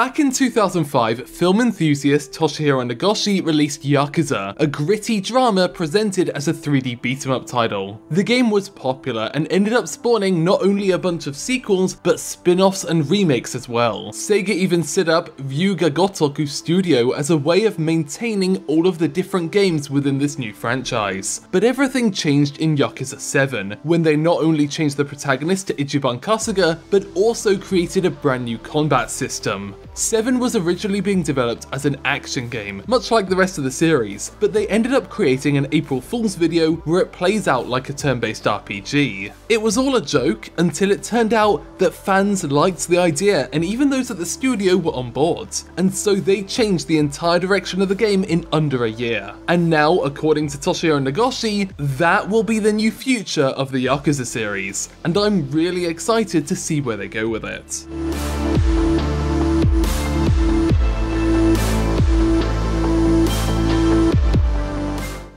Back in 2005, film enthusiast Toshihiro Nagoshi released Yakuza, a gritty drama presented as a 3D beat-em-up title. The game was popular and ended up spawning not only a bunch of sequels, but spin-offs and remakes as well. SEGA even set up Ryu ga Gotoku Studio as a way of maintaining all of the different games within this new franchise. But everything changed in Yakuza 7, when they not only changed the protagonist to Ichiban Kasuga, but also created a brand new combat system. 7 was originally being developed as an action game, much like the rest of the series, but they ended up creating an April Fool's video where it plays out like a turn-based RPG. It was all a joke until it turned out that fans liked the idea, and even those at the studio were on board, and so they changed the entire direction of the game in under a year. And now, according to Toshihiro Nagoshi, that will be the new future of the Yakuza series, and I'm really excited to see where they go with it.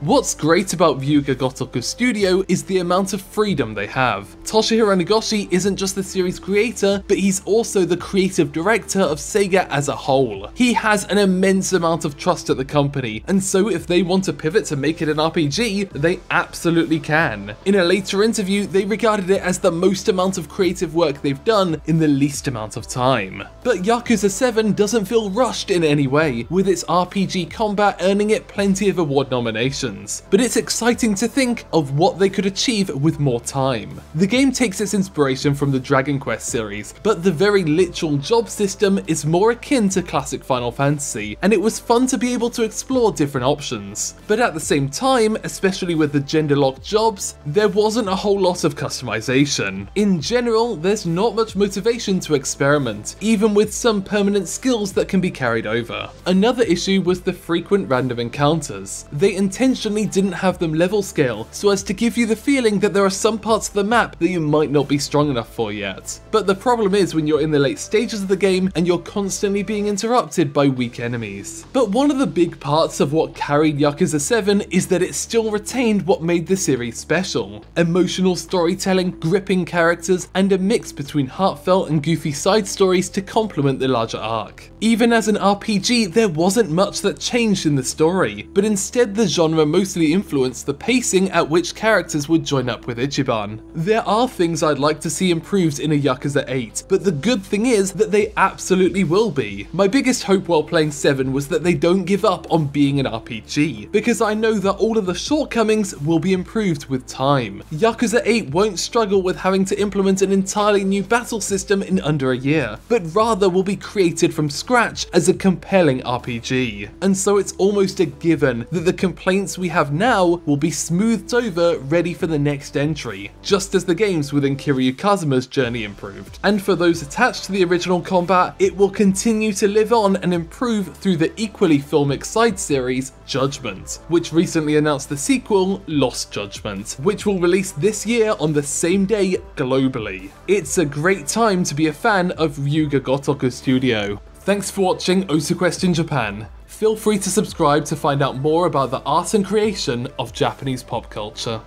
What's great about Ryu ga Gotoku Studio is the amount of freedom they have. Toshihiro Nagoshi isn't just the series creator, but he's also the creative director of SEGA as a whole. He has an immense amount of trust at the company, and so if they want to pivot to make it an RPG, they absolutely can. In a later interview, they regarded it as the most amount of creative work they've done in the least amount of time. But Yakuza 7 doesn't feel rushed in any way, with its RPG combat earning it plenty of award nominations. But it's exciting to think of what they could achieve with more time. The game takes its inspiration from the Dragon Quest series, but the very literal job system is more akin to classic Final Fantasy, and it was fun to be able to explore different options. But at the same time, especially with the gender-locked jobs, there wasn't a whole lot of customization. In general, there's not much motivation to experiment, even with some permanent skills that can be carried over. Another issue was the frequent random encounters. They intentionally didn't have them level scale, so as to give you the feeling that there are some parts of the map that you might not be strong enough for yet. But the problem is when you're in the late stages of the game and you're constantly being interrupted by weak enemies. But one of the big parts of what carried Yakuza 7 is that it still retained what made the series special. Emotional storytelling, gripping characters, and a mix between heartfelt and goofy side stories to complement the larger arc. Even as an RPG, there wasn't much that changed in the story, but instead the genre mostly influenced the pacing at which characters would join up with Ichiban. There are things I'd like to see improved in a Yakuza 8, but the good thing is that they absolutely will be. My biggest hope while playing 7 was that they don't give up on being an RPG, because I know that all of the shortcomings will be improved with time. Yakuza 8 won't struggle with having to implement an entirely new battle system in under a year, but rather will be created from scratch as a compelling RPG. And so it's almost a given that the complaints we have now will be smoothed over, ready for the next entry, just as the games within Kiryu Kazuma's journey improved. And for those attached to the original combat, it will continue to live on and improve through the equally filmic side series, Judgment, which recently announced the sequel, Lost Judgment, which will release this year on the same day globally. It's a great time to be a fan of Ryu ga Gotoku Studio. Thanks for watching OTAQUEST in Japan. Feel free to subscribe to find out more about the art and creation of Japanese pop culture.